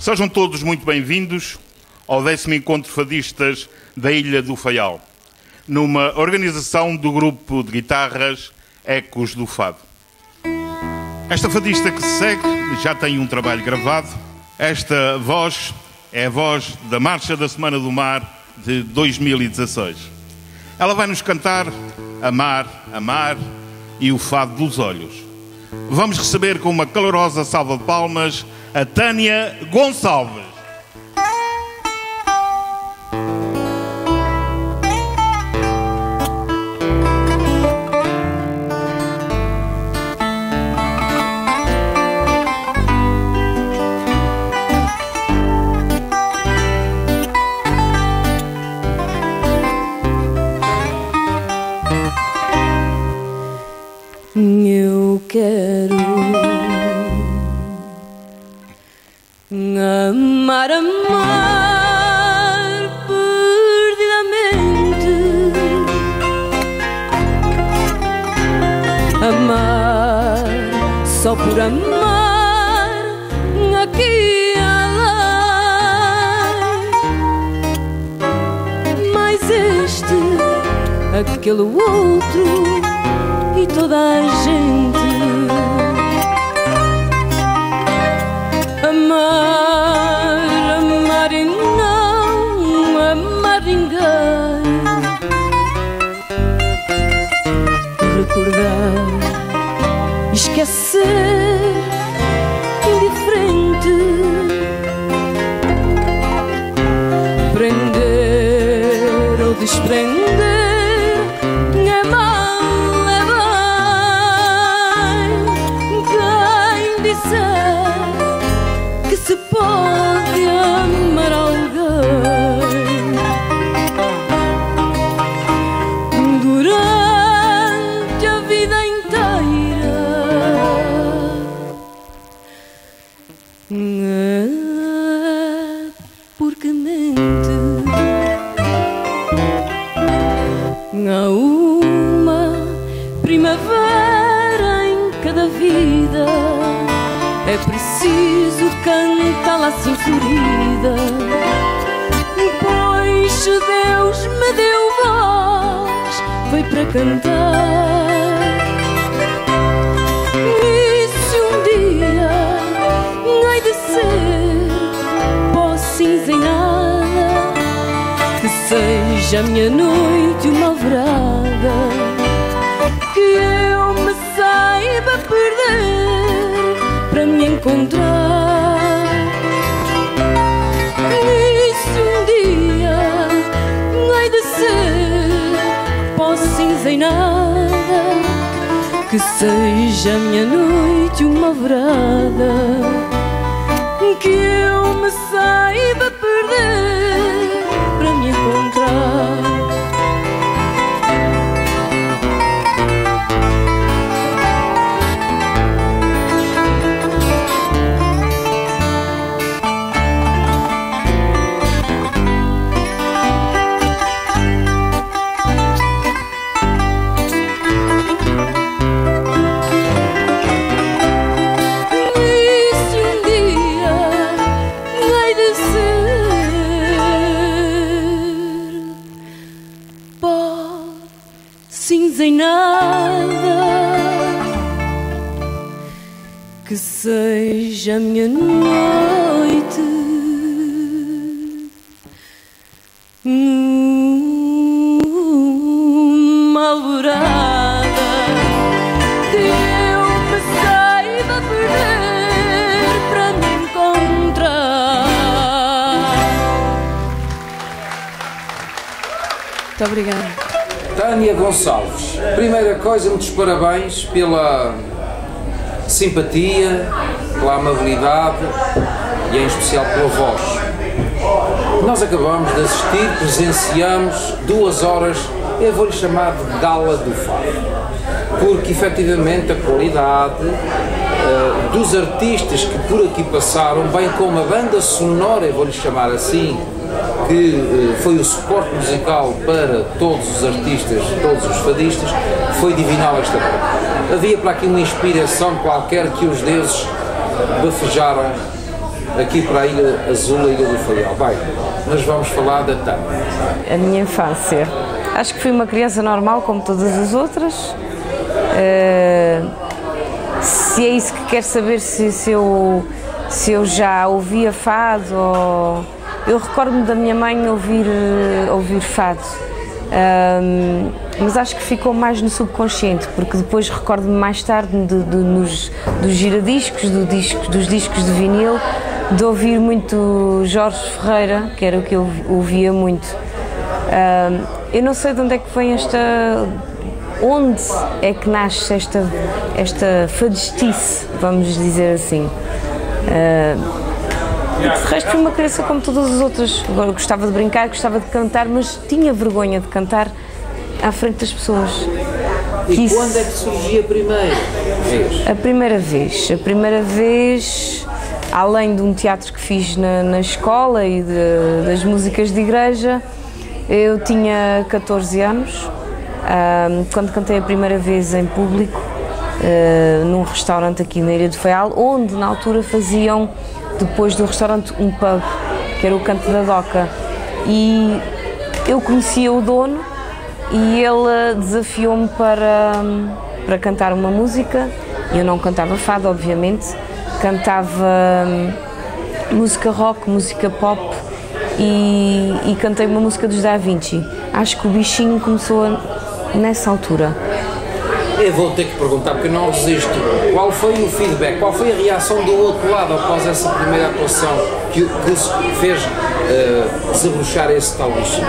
Sejam todos muito bem-vindos ao 10º Encontro Fadistas da Ilha do Faial, numa organização do grupo de guitarras Ecos do Fado. Esta fadista que se segue já tem um trabalho gravado. Esta voz é a voz da Marcha da Semana do Mar de 2016. Ela vai nos cantar Amar, Amar e o Fado dos Olhos. Vamos receber com uma calorosa salva de palmas a Tânia Gonçalves. Amar, amar perdidamente, amar só por amar, aqui e lá. Mas este, aquele outro e toda a gente. Amar, esquecer, indiferente, prender ou desprender, é mal, é bem. Quem disser que se pode amar alguém durante cantá-la assim florida, pois Deus me deu voz, foi para cantar. E se um dia hei de ser pó cinza e nada, que seja a minha noite uma alvorada, que eu me saiba perder para me encontrar. Sem nada, que seja a minha noite uma alvorada, que eu me saiba perder para me encontrar. Que seja a minha noite uma alvorada, que eu me saiba perder para me encontrar. Muito obrigada. Tânia Gonçalves, primeira coisa, muitos parabéns pela simpatia, pela amabilidade e em especial pela voz. Nós acabamos de assistir, presenciamos 2 horas, eu vou-lhe chamar de gala do fado, porque efetivamente a qualidade dos artistas que por aqui passaram, bem como a banda sonora, eu vou-lhe chamar assim, que foi o suporte musical para todos os artistas, todos os fadistas, foi divinal esta noite. Havia para aqui uma inspiração qualquer que os deuses bafejaram aqui para a Ilha Azul, a Ilha do Faial. Bem, nós vamos falar da Tânia. A minha infância. Acho que fui uma criança normal, como todas as outras. Se é isso que quer saber, se eu já ouvia fado, ou... eu recordo-me da minha mãe ouvir fado, mas acho que ficou mais no subconsciente, porque depois recordo-me mais tarde dos giradiscos, dos discos de vinil, de ouvir muito Jorge Ferreira, que era o que eu ouvia muito. Eu não sei de onde é que vem onde é que nasce esta fadistice, vamos dizer assim. De resto, fui uma criança como todas as outras. Agora, gostava de brincar, gostava de cantar, mas tinha vergonha de cantar à frente das pessoas. Quando é que surgia a primeira vez, além de um teatro que fiz na escola e das músicas de igreja, eu tinha 14 anos. Quando cantei a primeira vez em público, num restaurante aqui na Ilha do Faial, onde na altura faziam, depois do restaurante, um pub, que era o Canto da Doca, e eu conhecia o dono e ele desafiou-me para cantar uma música. Eu não cantava fado, obviamente, cantava música rock, música pop, e cantei uma música dos Da Vinci. Acho que o bichinho começou nessa altura. Eu vou ter que perguntar, porque não resisto. Qual foi o feedback? Qual foi a reação do outro lado após essa primeira atuação que fez desabrochar esse tal bichinho?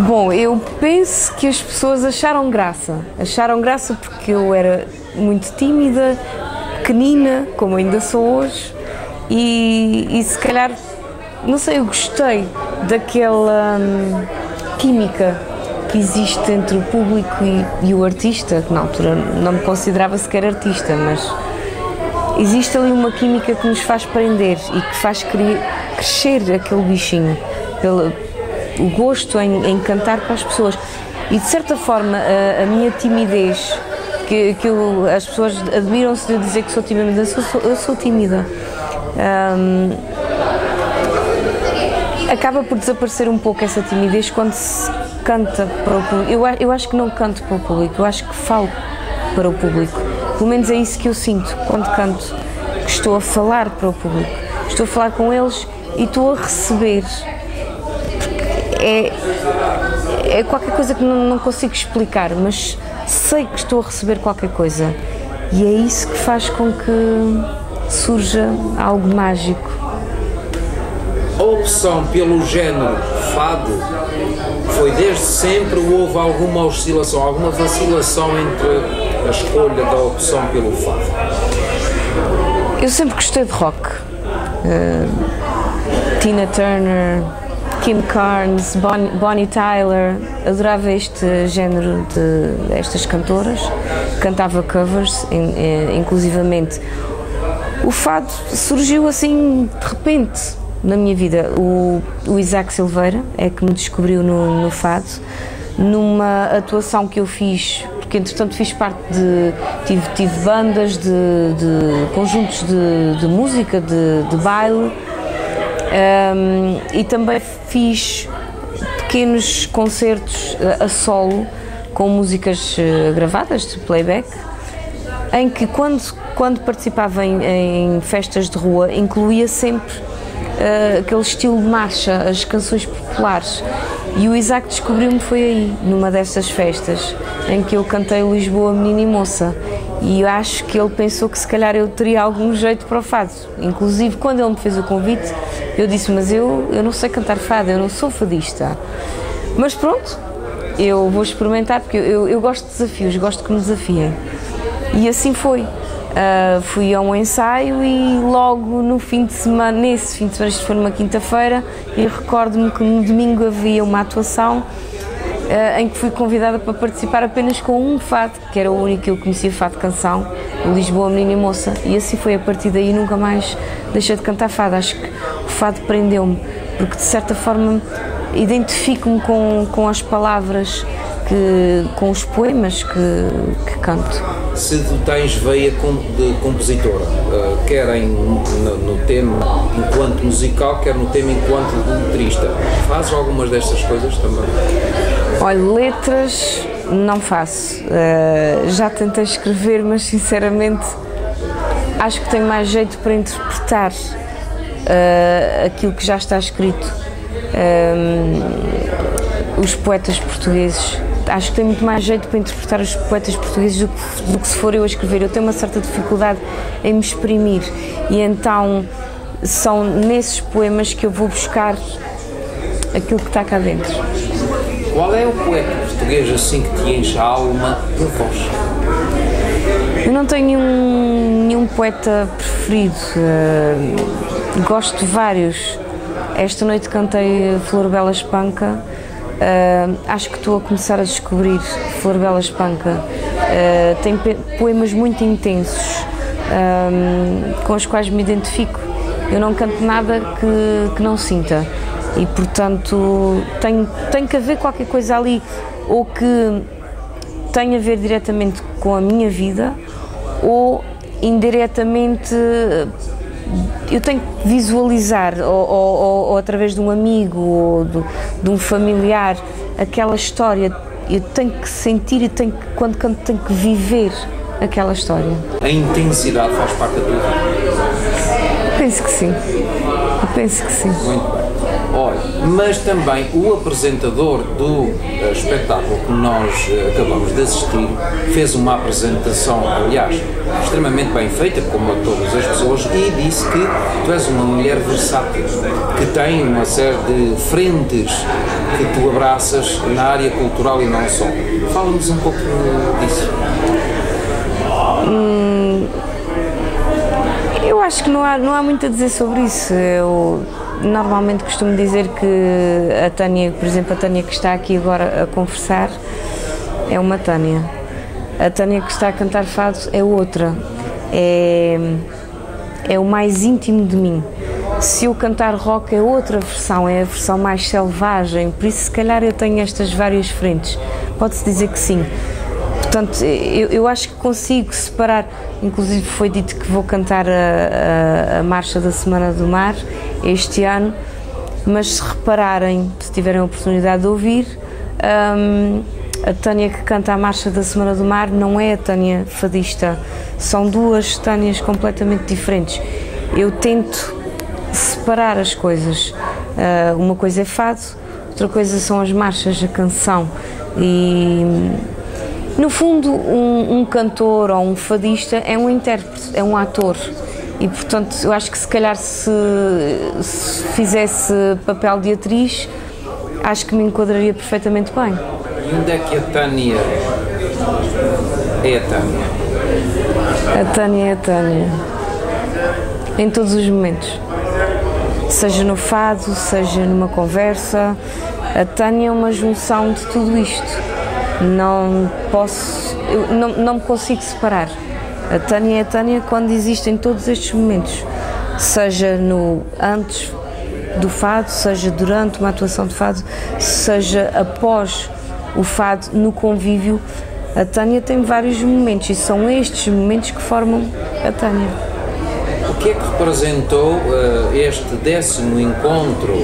Bom, eu penso que as pessoas acharam graça. Acharam graça porque eu era muito tímida, pequenina, como ainda sou hoje, e se calhar, não sei, eu gostei daquela química que existe entre o público e o artista, que na altura não me considerava sequer artista, mas existe ali uma química que nos faz prender e que faz crescer aquele bichinho, o gosto em cantar para as pessoas. E de certa forma a minha timidez, as pessoas admiram-se de eu dizer que sou tímida, eu sou tímida. Acaba por desaparecer um pouco essa timidez quando se canta para o público. Eu acho que não canto para o público, eu acho que falo para o público. Pelo menos é isso que eu sinto quando canto, que estou a falar para o público. Estou a falar com eles e estou a receber. É qualquer coisa que não consigo explicar, mas sei que estou a receber qualquer coisa. E é isso que faz com que surja algo mágico. A opção pelo género fado foi desde sempre, ou houve alguma oscilação, alguma vacilação entre a escolha da opção pelo fado? Eu sempre gostei de rock. Tina Turner, Kim Carnes, Bonnie Tyler, adorava este género destas cantoras. Cantava covers, inclusivamente. O fado surgiu assim de repente na minha vida. O Isaac Silveira é que me descobriu no fado, numa atuação que eu fiz, porque entretanto fiz parte de... tive bandas, de conjuntos de música, de baile, e também fiz pequenos concertos a solo, com músicas gravadas, de playback, em que quando participava em festas de rua, incluía sempre aquele estilo de marcha, as canções populares. E o Isaac descobriu-me foi aí, numa dessas festas, em que eu cantei Lisboa Menina e Moça. E eu acho que ele pensou que se calhar eu teria algum jeito para o fado. Inclusive, quando ele me fez o convite, eu disse, mas eu não sei cantar fado, eu não sou fadista. Mas pronto, eu vou experimentar, porque eu gosto de desafios, gosto que me desafiem. E assim foi. Fui a um ensaio e logo no fim de semana, isto foi numa quinta-feira, e recordo-me que no domingo havia uma atuação em que fui convidada para participar apenas com um fado, que era o único que eu conhecia, fado canção, o Lisboa Menina e Moça, e assim foi. A partir daí nunca mais deixei de cantar fado. Acho que o fado prendeu-me, porque de certa forma identifico-me com as palavras com os poemas que canto. Se tu tens veia de compositora, quer no tema enquanto musical, quer no tema enquanto letrista, fazes algumas destas coisas também? Olha, letras não faço, já tentei escrever, mas sinceramente acho que tenho mais jeito para interpretar aquilo que já está escrito. Os poetas portugueses, acho que tem muito mais jeito para interpretar os poetas portugueses do que se for eu a escrever. Eu tenho uma certa dificuldade em me exprimir e então são nesses poemas que eu vou buscar aquilo que está cá dentro. Qual é o poeta português assim que te enche a alma e a voz? Eu não tenho nenhum poeta preferido, gosto de vários. Esta noite cantei Florbela Espanca. Acho que estou a começar a descobrir Florbela Espanca. Tem poemas muito intensos, com os quais me identifico. Eu não canto nada que não sinta e, portanto, tem que haver qualquer coisa ali ou que tenha a ver diretamente com a minha vida ou indiretamente. Eu tenho que visualizar, ou através de um amigo, ou de um familiar, aquela história. Eu tenho que sentir e quando canto tenho que viver aquela história. A intensidade faz parte da tua vida? Penso que sim. Eu penso que sim. Muito bem. Olha, mas também o apresentador do espetáculo que nós acabamos de assistir fez uma apresentação, aliás, extremamente bem feita, como a todas as pessoas, e disse que tu és uma mulher versátil, que tem uma série de frentes que tu abraças na área cultural e não só. Fala-nos um pouco disso. Eu acho que não há muito a dizer sobre isso. Eu normalmente costumo dizer que a Tânia, por exemplo, a Tânia que está aqui agora a conversar é uma Tânia. A Tânia que está a cantar fado é outra. É o mais íntimo de mim. Se eu cantar rock é outra versão, é a versão mais selvagem. Por isso, se calhar, eu tenho estas várias frentes. Pode-se dizer que sim. Portanto, eu acho que consigo separar. Inclusive foi dito que vou cantar a Marcha da Semana do Mar este ano, mas se repararem, se tiverem a oportunidade de ouvir, a Tânia que canta a Marcha da Semana do Mar não é a Tânia fadista, são duas Tânias completamente diferentes. Eu tento separar as coisas, uma coisa é fado, outra coisa são as marchas, a canção e... No fundo, um cantor ou um fadista é um intérprete, é um ator e, portanto, eu acho que se calhar se fizesse papel de atriz, acho que me enquadraria perfeitamente bem. E onde é que a Tânia é a Tânia? A Tânia é a Tânia, em todos os momentos, seja no fado, seja numa conversa, a Tânia é uma junção de tudo isto. Não me consigo separar. A Tânia é a Tânia quando existe em todos estes momentos, seja no antes do fado, seja durante uma atuação de fado, seja após o fado, no convívio. A Tânia tem vários momentos e são estes momentos que formam a Tânia. O que é que representou este 10º encontro?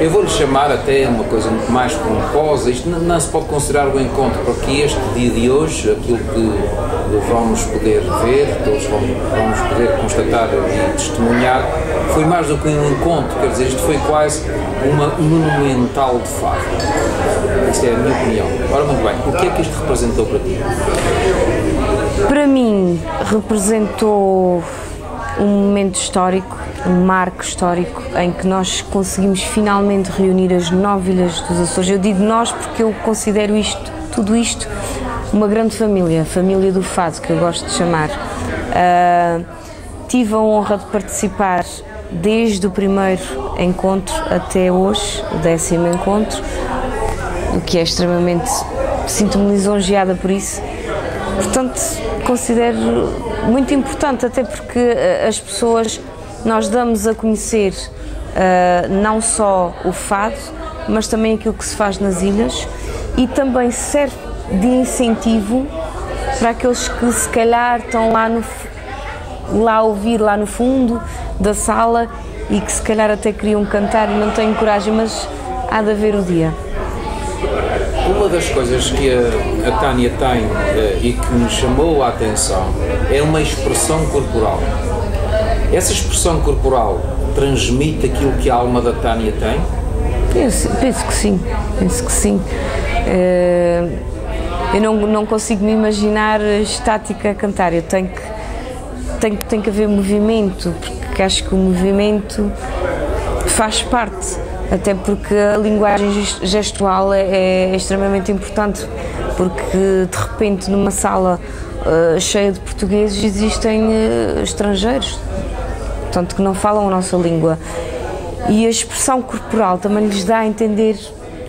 Eu vou-lhe chamar até uma coisa muito mais pomposa, isto não se pode considerar um encontro, porque este dia de hoje, aquilo que vamos poder ver, todos vamos poder constatar e testemunhar, foi mais do que um encontro, quer dizer, isto foi quase uma monumental de fado. Esta é a minha opinião. Ora, muito bem, o que é que isto representou para ti? Para mim, representou um momento histórico, um marco histórico em que nós conseguimos finalmente reunir as 9 ilhas dos Açores. Eu digo nós porque eu considero isto, tudo isto, uma grande família, a família do fado, que eu gosto de chamar. Tive a honra de participar desde o primeiro encontro até hoje, o 10º encontro, o que é extremamente... sinto-me lisonjeada por isso. Portanto, considero muito importante, até porque as pessoas... Nós damos a conhecer não só o fado, mas também aquilo que se faz nas ilhas e também serve de incentivo para aqueles que se calhar estão lá a ouvir lá no fundo da sala e que se calhar até queriam cantar e não têm coragem, mas há de haver o dia. Uma das coisas que a Tânia tem e que me chamou a atenção é uma expressão corporal. Essa expressão corporal transmite aquilo que a alma da Tânia tem? Penso que sim, penso que sim. Eu não consigo me imaginar estática a cantar, eu tenho que haver movimento, porque acho que o movimento faz parte, até porque a linguagem gestual é extremamente importante, porque de repente numa sala cheia de portugueses existem estrangeiros, portanto que não falam a nossa língua, e a expressão corporal também lhes dá a entender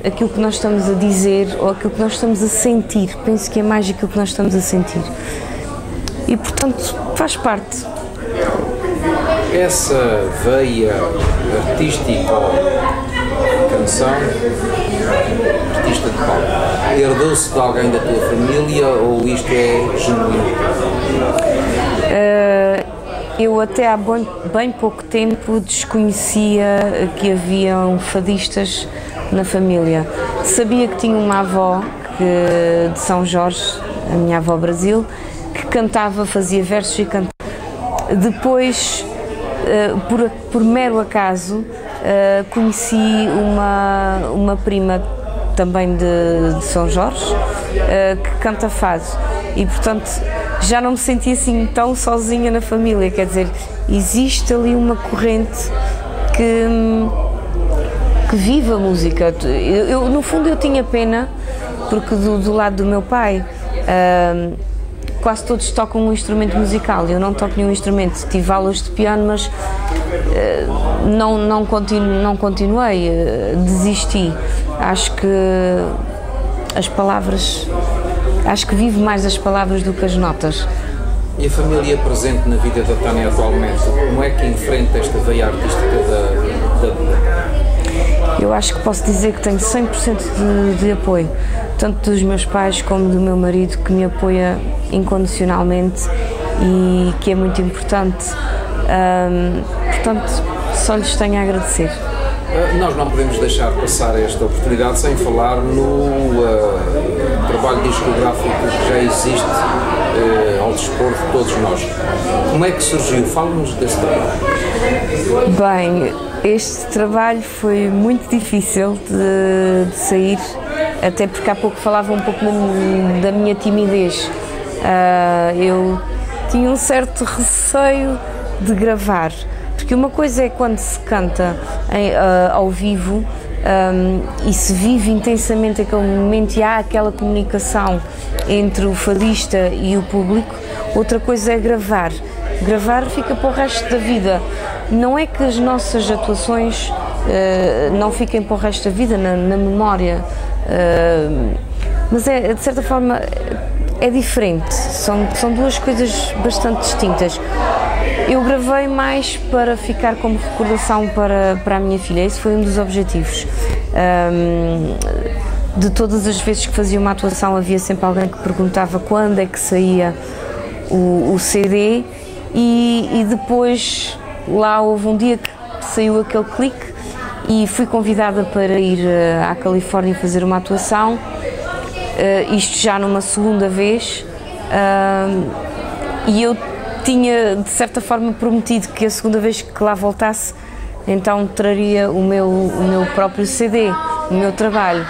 aquilo que nós estamos a dizer ou aquilo que nós estamos a sentir. Penso que é mais aquilo que nós estamos a sentir e, portanto, faz parte. Essa veia artística, canção, artista de palco, herdou-se de alguém da tua família ou isto é genuíno? Eu até há bem pouco tempo desconhecia que haviam fadistas na família. Sabia que tinha uma avó de São Jorge, a minha avó Brasil, que cantava, fazia versos e cantava. Depois, por mero acaso, conheci uma prima também de São Jorge que canta fado e, portanto, já não me senti assim tão sozinha na família, quer dizer, existe ali uma corrente que vive a música. Eu, no fundo, eu tinha pena, porque do lado do meu pai quase todos tocam um instrumento musical, eu não toco nenhum instrumento, tive aulas de piano, mas não continuei, desisti. Acho que as palavras... Acho que vivo mais as palavras do que as notas. E a família presente na vida da Tânia atualmente, como é que enfrenta esta veia artística da vida? Eu acho que posso dizer que tenho 100% de apoio, tanto dos meus pais como do meu marido, que me apoia incondicionalmente e que é muito importante. Portanto, só lhes tenho a agradecer. Nós não podemos deixar passar esta oportunidade sem falar no trabalho discográfico que já existe ao dispor de todos nós. Como é que surgiu? Fala-nos desse trabalho. Bem, este trabalho foi muito difícil de sair, até porque há pouco falava um pouco da minha timidez. Eu tinha um certo receio de gravar. Porque uma coisa é quando se canta ao vivo e se vive intensamente aquele momento e há aquela comunicação entre o fadista e o público, outra coisa é gravar. Gravar fica para o resto da vida. Não é que as nossas atuações não fiquem para o resto da vida na memória, mas é, de certa forma é diferente, são duas coisas bastante distintas. Eu gravei mais para ficar como recordação para a minha filha, esse foi um dos objetivos. De todas as vezes que fazia uma atuação havia sempre alguém que perguntava quando é que saía o CD e depois lá houve um dia que saiu aquele clique e fui convidada para ir à Califórnia fazer uma atuação, isto já numa segunda vez, e eu tinha de certa forma prometido que a segunda vez que lá voltasse então traria o meu próprio CD, o meu trabalho,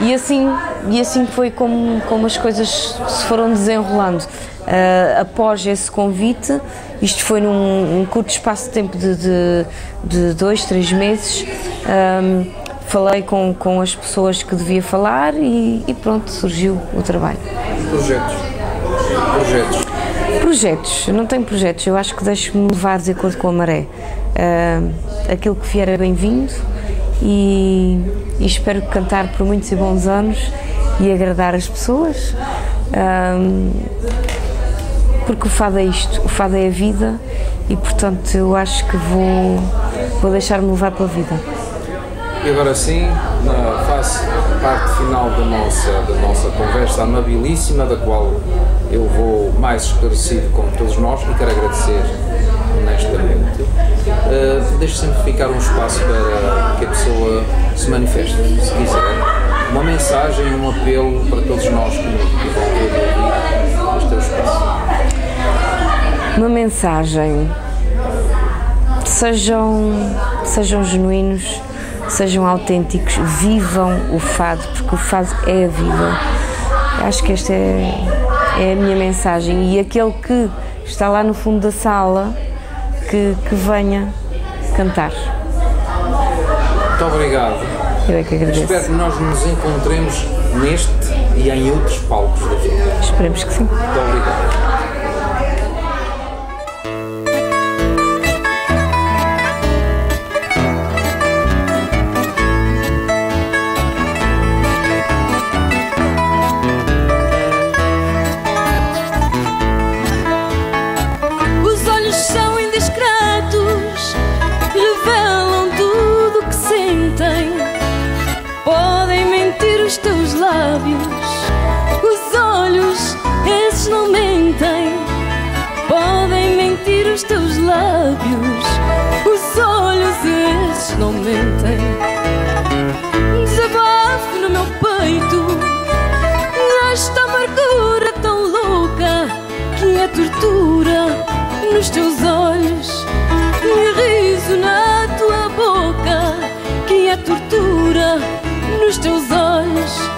e assim foi como as coisas se foram desenrolando. Após esse convite, isto foi num curto espaço de tempo de 2-3 meses, falei com as pessoas que devia falar e pronto, surgiu o trabalho. Projetos, eu não tenho projetos, eu acho que deixo-me levar de acordo com a maré. Aquilo que vier é bem-vindo e espero cantar por muitos e bons anos e agradar as pessoas, porque o fado é isto, o fado é a vida e, portanto, eu acho que vou deixar-me levar pela vida. E agora sim, na parte final da nossa conversa amabilíssima, da qual eu vou mais esclarecido com todos nós, e quero agradecer honestamente. Deixo sempre ficar um espaço para que a pessoa se manifeste, se quiser. Uma mensagem, um apelo para todos nós que vão ouvir este teu espaço. Uma mensagem. Sejam genuínos, sejam autênticos, vivam o fado, porque o fado é a vida. Acho que esta é a minha mensagem, e aquele que está lá no fundo da sala, que venha cantar. Muito obrigado. Eu é que agradeço. Espero que nós nos encontremos neste e em outros palcos da vida. Esperemos que sim. Muito obrigado. Desabafo no meu peito nesta amargura tão louca que é tortura nos teus olhos, e riso na tua boca que é tortura nos teus olhos,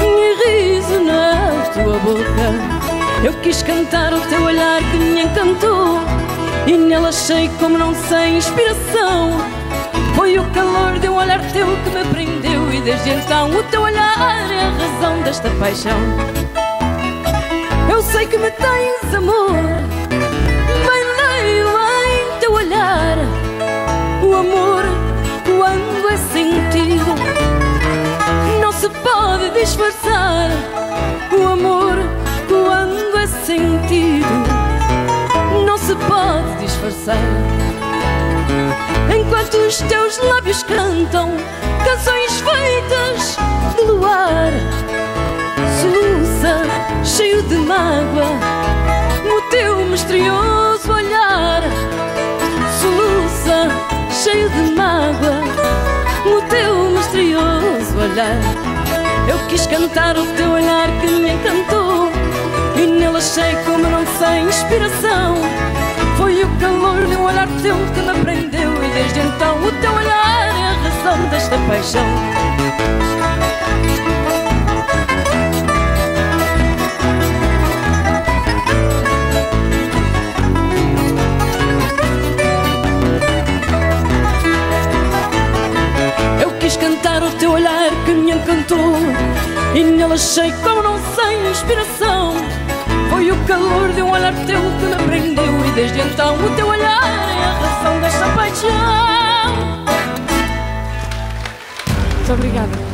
e riso na tua boca. Eu quis cantar o teu olhar que me encantou, e nela achei como não sei inspiração. Foi o calor de um olhar teu que me prendeu, e desde então o teu olhar é a razão desta paixão. Eu sei que me tens amor, bem leio em teu olhar. O amor, quando é sentido, não se pode disfarçar. O amor, quando é sentido, não se pode disfarçar. Enquanto os teus lábios cantam canções feitas de luar, soluça cheio de mágoa no teu misterioso olhar, soluça cheio de mágoa no teu misterioso olhar. Eu quis cantar o teu olhar que me encantou, e nele achei como não sei inspiração. Foi o calor de um olhar teu que me prendeu, e desde então o teu olhar é a razão desta paixão. Eu quis cantar o teu olhar que me encantou, e nele achei como não sei inspiração. Foi o calor de um olhar teu que me prendeu, e desde então o teu olhar é a razão desta paixão. Muito obrigada.